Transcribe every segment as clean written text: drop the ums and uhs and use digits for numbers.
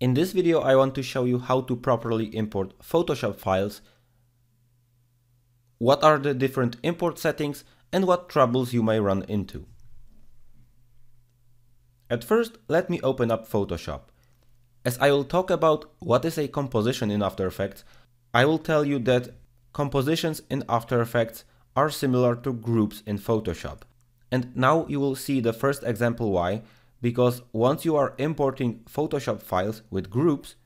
In this video, I want to show you how to properly import Photoshop files, what are the different import settings, and what troubles you may run into. At first, let me open up Photoshop. As I will talk about what is a composition in After Effects, I will tell you that compositions in After Effects are similar to groups in Photoshop. And now you will see the first example why. Because once you are importing Photoshop files with groups,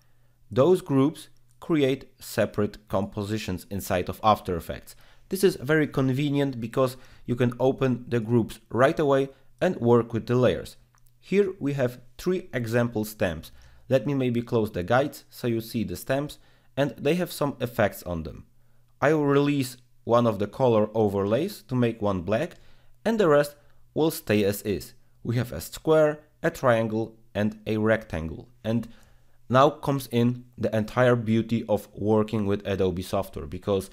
those groups create separate compositions inside of After Effects. This is very convenient because you can open the groups right away and work with the layers. Here we have three example stamps. Let me maybe close the guides so you see the stamps, and they have some effects on them. I will release one of the color overlays to make one black, and the rest will stay as is. We have a square, a triangle, and a rectangle. And now comes in the entire beauty of working with Adobe software, because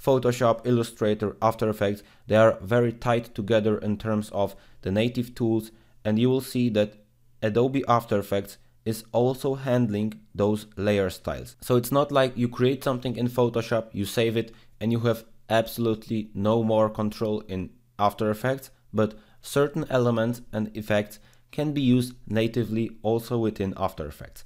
Photoshop, Illustrator, After Effects, they are very tied together in terms of the native tools, and you will see that Adobe After Effects is also handling those layer styles. So it's not like you create something in Photoshop, you save it, and you have absolutely no more control in After Effects, but certain elements and effects can be used natively also within After Effects.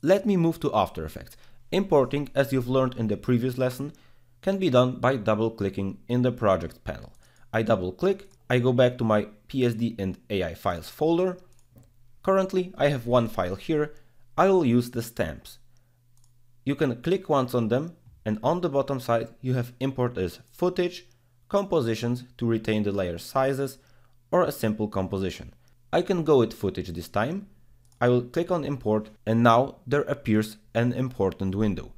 Let me move to After Effects. Importing, as you've learned in the previous lesson, can be done by double-clicking in the project panel. I double-click, I go back to my PSD and AI files folder. Currently, I have one file here. I will use the stamps. You can click once on them, and on the bottom side, you have import as footage, compositions to retain the layer sizes, or a simple composition. I can go with footage this time. I will click on import, and now there appears an important window.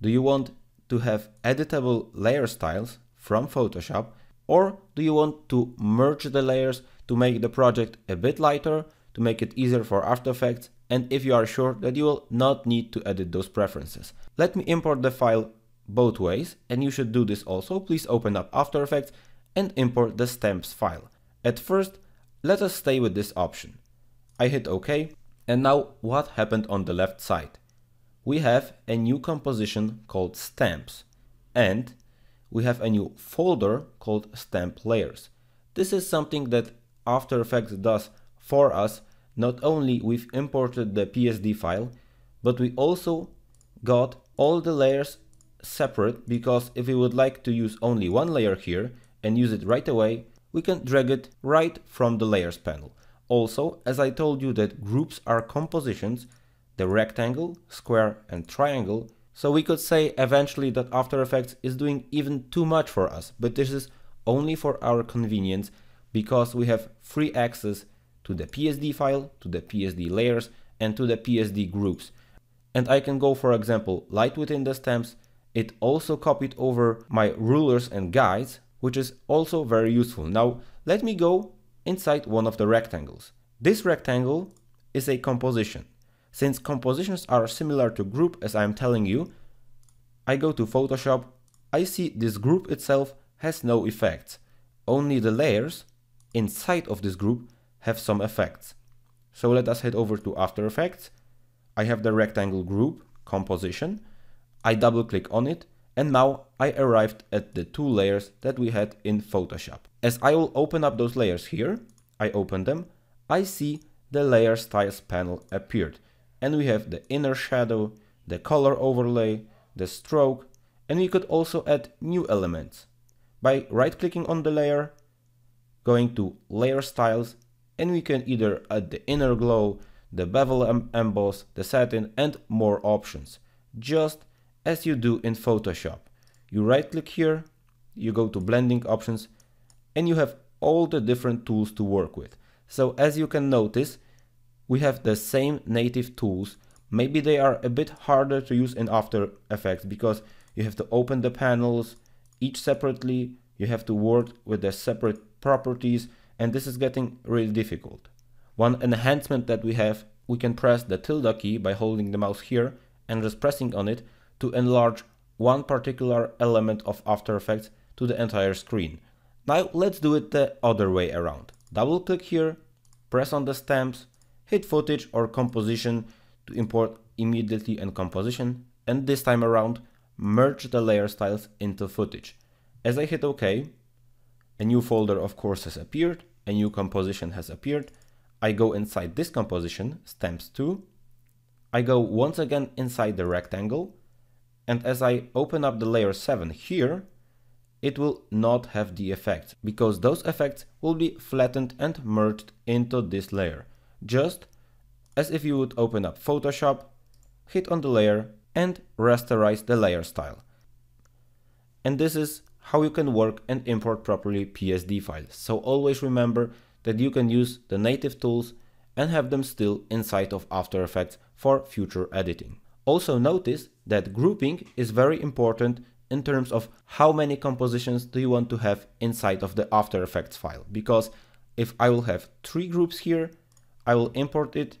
Do you want to have editable layer styles from Photoshop, or do you want to merge the layers to make the project a bit lighter, to make it easier for After Effects, and if you are sure that you will not need to edit those preferences? Let me import the file both ways, and you should do this also. Please open up After Effects and import the stamps file. At first, let us stay with this option. I hit OK, and now what happened on the left side? We have a new composition called Stamps, and we have a new folder called Stamp Layers. This is something that After Effects does for us. Not only we've imported the PSD file, but we also got all the layers separate, because if we would like to use only one layer here and use it right away, we can drag it right from the layers panel. Also, as I told you that groups are compositions, the rectangle, square, and triangle, so we could say eventually that After Effects is doing even too much for us, but this is only for our convenience, because we have free access to the PSD file, to the PSD layers, and to the PSD groups. And I can go, for example, light within the stamps. It also copied over my rulers and guides, which is also very useful. Now, let me go inside one of the rectangles. This rectangle is a composition. Since compositions are similar to group, as I'm telling you, I go to Photoshop, I see this group itself has no effects. Only the layers inside of this group have some effects. So let us head over to After Effects. I have the rectangle group, composition. I double click on it, and now I arrived at the two layers that we had in Photoshop. As I will open up those layers here, I open them, I see the layer styles panel appeared. And we have the inner shadow, the color overlay, the stroke, and we could also add new elements by right-clicking on the layer, going to layer styles, and we can either add the inner glow, the bevel emboss, the satin, and more options. Just as you do in Photoshop. You right click here, you go to blending options, and you have all the different tools to work with. So as you can notice, we have the same native tools. Maybe they are a bit harder to use in After Effects because you have to open the panels each separately, you have to work with their separate properties, and this is getting really difficult. One enhancement that we have, we can press the tilde key by holding the mouse here and just pressing on it, to enlarge one particular element of After Effects to the entire screen. Now let's do it the other way around. Double click here, press on the stamps, hit footage or composition to import immediately in composition, and this time around, merge the layer styles into footage. As I hit OK, a new folder of course has appeared, a new composition has appeared. I go inside this composition, Stamps 2. I go once again inside the rectangle, and as I open up the layer 7 here, it will not have the effects, because those effects will be flattened and merged into this layer. Just as if you would open up Photoshop, hit on the layer, and rasterize the layer style. And this is how you can work and import properly PSD files. So always remember that you can use the native tools and have them still inside of After Effects for future editing. Also notice that grouping is very important in terms of how many compositions do you want to have inside of the After Effects file. Because if I will have 3 groups here, I will import it,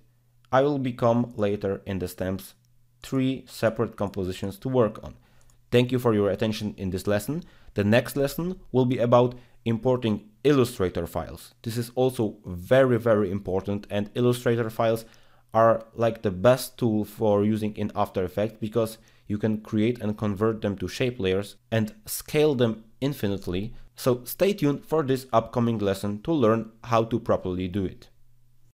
I will become later in the stamps 3 separate compositions to work on. Thank you for your attention in this lesson. The next lesson will be about importing Illustrator files. This is also very, very important, and Illustrator files are like the best tool for using in After Effects because you can create and convert them to shape layers and scale them infinitely. So stay tuned for this upcoming lesson to learn how to properly do it.